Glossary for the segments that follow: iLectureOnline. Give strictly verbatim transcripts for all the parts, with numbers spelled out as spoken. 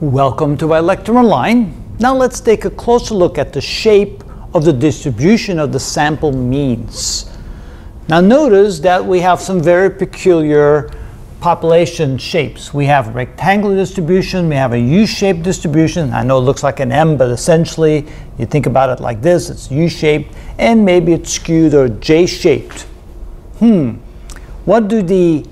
Welcome to iLectureOnline. Now let's take a closer look at the shape of the distribution of the sample means. Now notice that we have some very peculiar population shapes. We have a rectangular distribution, we have a U-shaped distribution. I know it looks like an M, but essentially you think about it like this, it's U-shaped and maybe it's skewed or J-shaped. Hmm, what do the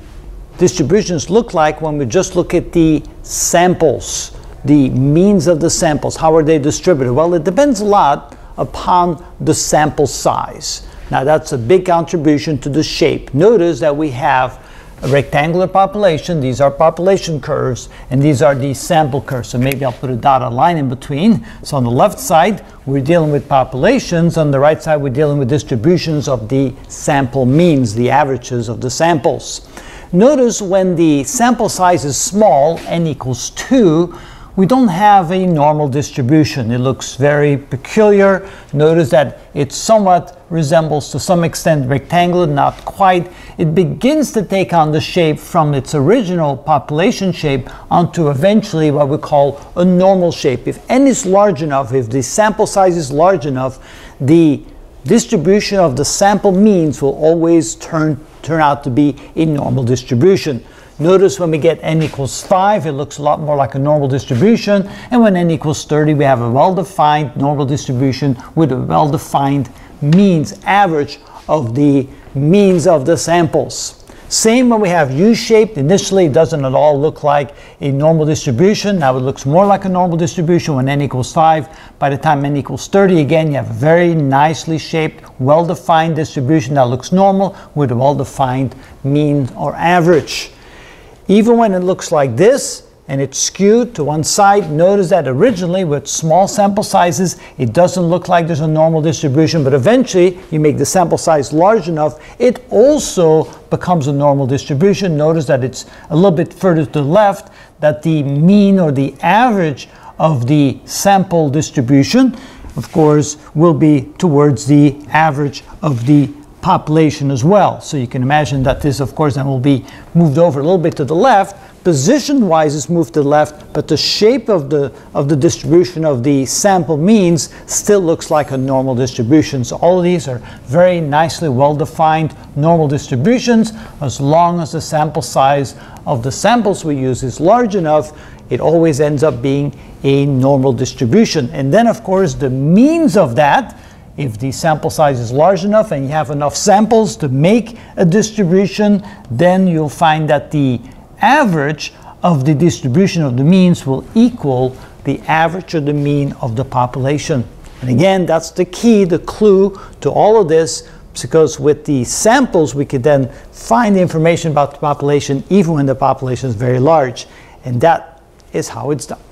distributions look like when we just look at the samples, the means of the samples? How are they distributed? Well, it depends a lot upon the sample size. Now that's a big contribution to the shape. Notice that we have a rectangular population. These are population curves and these are the sample curves. So maybe I'll put a dotted line in between. So on the left side we're dealing with populations, on the right side we're dealing with distributions of the sample means, the averages of the samples. Notice when the sample size is small, n equals two, we don't have a normal distribution. It looks very peculiar. Notice that it somewhat resembles to some extent rectangular, not quite. It begins to take on the shape from its original population shape onto eventually what we call a normal shape. If n is large enough, if the sample size is large enough, the distribution of the sample means will always turn turn out to be a normal distribution. Notice when we get n equals five, it looks a lot more like a normal distribution, and when n equals thirty, we have a well-defined normal distribution with a well-defined means, average of the means of the samples. Same when we have U-shaped. Initially it doesn't at all look like a normal distribution. Now it looks more like a normal distribution when n equals five. By the time n equals thirty, again you have a very nicely shaped, well-defined distribution that looks normal with a well-defined mean or average. Even when it looks like this and it's skewed to one side, notice that originally with small sample sizes it doesn't look like there's a normal distribution, but eventually you make the sample size large enough, it also becomes a normal distribution. Notice that it's a little bit further to the left, that the mean or the average of the sample distribution, of course, will be towards the average of the population as well. So you can imagine that this, of course, then will be moved over a little bit to the left. Position-wise it's moved to the left, but the shape of the of the distribution of the sample means still looks like a normal distribution. So all of these are very nicely well-defined normal distributions. As long as the sample size of the samples we use is large enough, it always ends up being a normal distribution. And then, of course, the means of that, if the sample size is large enough and you have enough samples to make a distribution, then you'll find that the average of the distribution of the means will equal the average or the mean of the population. And again, that's the key, the clue to all of this, because with the samples we could then find information about the population even when the population is very large. And that is how it's done.